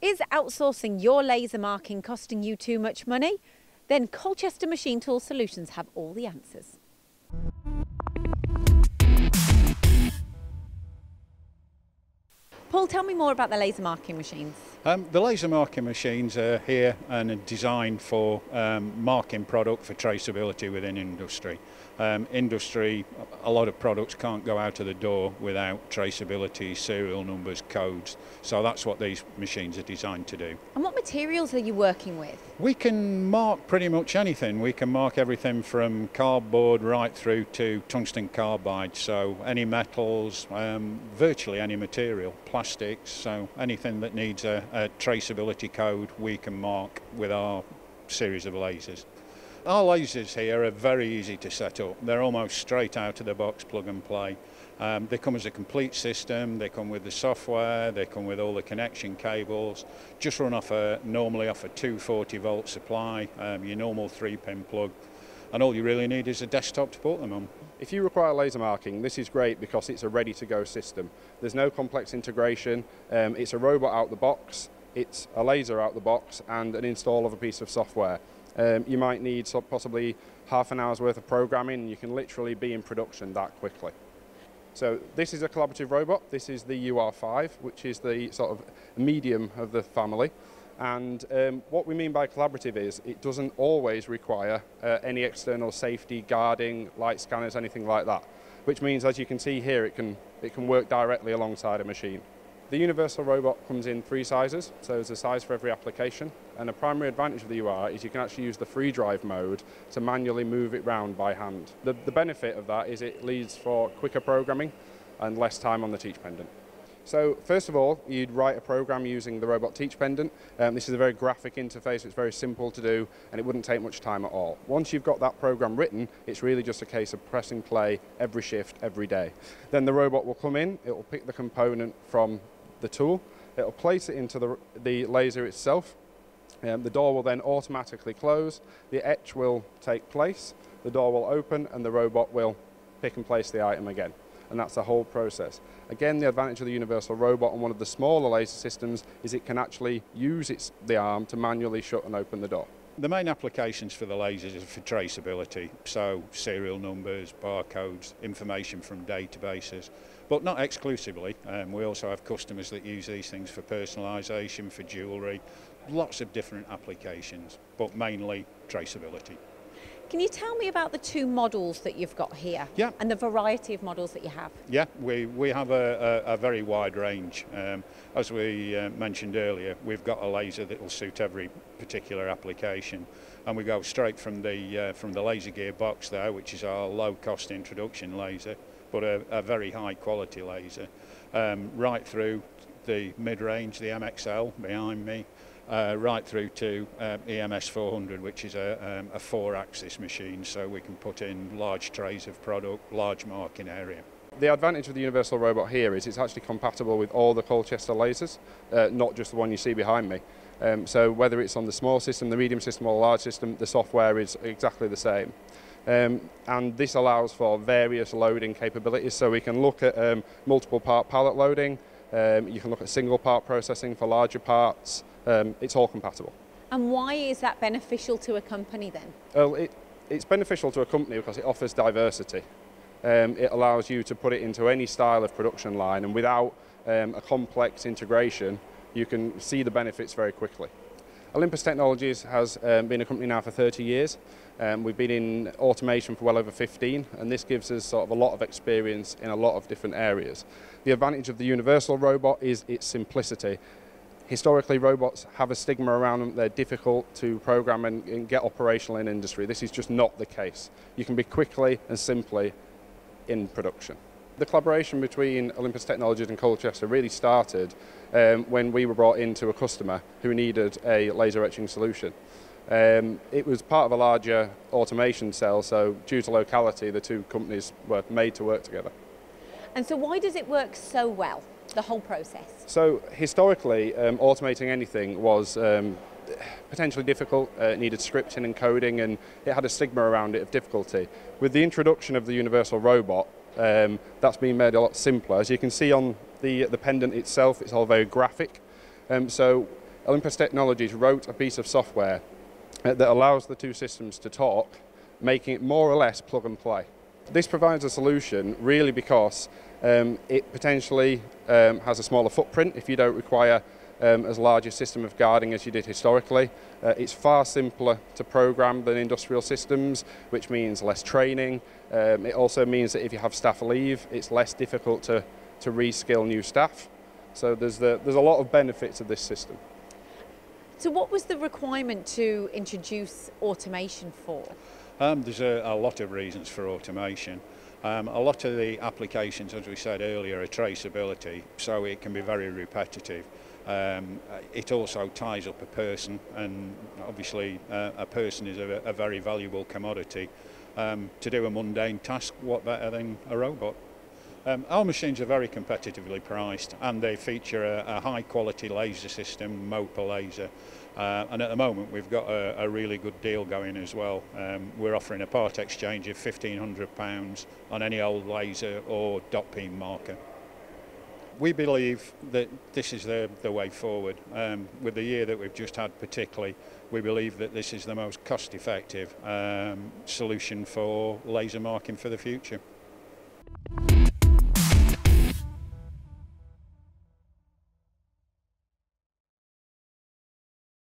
Is outsourcing your laser marking costing you too much money? Then Colchester Machine Tool Solutions have all the answers. Paul, tell me more about the laser marking machines. The laser marking machines are here and are designed for marking product for traceability within industry. A lot of products can't go out of the door without traceability, serial numbers, codes. So that's what these machines are designed to do. And what materials are you working with? We can mark pretty much anything. We can mark everything from cardboard right through to tungsten carbide. So any metals, virtually any material, plastics, so anything that needs a traceability code we can mark with our series of lasers. Our lasers here are very easy to set up. They're almost straight out of the box, plug and play. They come as a complete system, they come with the software, they come with all the connection cables. Just run off normally off a 240 volt supply, your normal 3-pin plug, and all you really need is a desktop to put them on. If you require laser marking, this is great because it's a ready-to-go system. There's no complex integration, it's a robot out the box, it's a laser out the box, and an install of a piece of software. You might need possibly half an hour's worth of programming, and you can literally be in production that quickly. So this is a collaborative robot. This is the UR5, which is the sort of medium of the family. And what we mean by collaborative is it doesn't always require any external safety, guarding, light scanners, anything like that, which means, as you can see here, it can work directly alongside a machine. The Universal Robot comes in 3 sizes, so there's a size for every application, and the primary advantage of the UR is you can actually use the free drive mode to manually move it round by hand. The benefit of that is it leads for quicker programming and less time on the Teach Pendant. So first of all, you'd write a program using the robot Teach Pendant. This is a very graphic interface, it's very simple to do, and it wouldn't take much time at all. Once you've got that program written, it's really just a case of pressing play every shift, every day. Then the robot will come in, it will pick the component from the tool, it'll place it into the laser itself, the door will then automatically close, the etch will take place, the door will open, and the robot will pick and place the item again. And that's the whole process. Again, the advantage of the Universal Robot on one of the smaller laser systems is it can actually use the arm to manually shut and open the door. The main applications for the lasers are for traceability, so serial numbers, barcodes, information from databases, but not exclusively. We also have customers that use these things for personalisation, for jewellery, lots of different applications, but mainly traceability. Can you tell me about the 2 models that you've got here? Yeah. And the variety of models that you have? Yeah, we have a very wide range. As we mentioned earlier, we've got a laser that will suit every particular application. And we go straight from the laser gear box there, which is our low-cost introduction laser, but a very high-quality laser, right through the mid-range, the MXL behind me, right through to EMS 400, which is a 4-axis machine, so we can put in large trays of product, large marking area. The advantage of the Universal Robot here is it's actually compatible with all the Colchester lasers, not just the one you see behind me. So whether it's on the small system, the medium system or the large system, the software is exactly the same. And this allows for various loading capabilities, so we can look at multiple part pallet loading, you can look at single part processing for larger parts. It's all compatible. And why is that beneficial to a company then? Well, it's beneficial to a company because it offers diversity. It allows you to put it into any style of production line, and without a complex integration, you can see the benefits very quickly. Olympus Technologies has been a company now for 30 years. We've been in automation for well over 15, and this gives us sort of a lot of experience in a lot of different areas. The advantage of the Universal Robot is its simplicity. Historically, robots have a stigma around them. They're difficult to program and get operational in industry. This is just not the case. You can be quickly and simply in production. The collaboration between Olympus Technologies and Colchester really started when we were brought into a customer who needed a laser etching solution. It was part of a larger automation cell, so due to locality, the 2 companies were made to work together. And so why does it work so well? The whole process? So historically, automating anything was potentially difficult. It needed scripting and coding, and it had a stigma around it of difficulty. With the introduction of the Universal Robot, that's been made a lot simpler. As you can see on the pendant itself, it's all very graphic. So Olympus Technologies wrote a piece of software that allows the two systems to talk, making it more or less plug and play. This provides a solution really because it potentially has a smaller footprint if you don't require as large a system of guarding as you did historically. It's far simpler to program than industrial systems, which means less training. It also means that if you have staff leave, it's less difficult to reskill new staff. So there's a lot of benefits of this system. So what was the requirement to introduce automation for? There's a lot of reasons for automation. A lot of the applications, as we said earlier, are traceability, so it can be very repetitive. It also ties up a person, and obviously a person is a very valuable commodity. To do a mundane task, what better than a robot? Our machines are very competitively priced, and they feature a high quality laser system, MOPA laser, and at the moment we've got a really good deal going as well. We're offering a part exchange of £1,500 on any old laser or dot peen marker. We believe that this is the way forward. With the year that we've just had particularly, we believe that this is the most cost effective solution for laser marking for the future.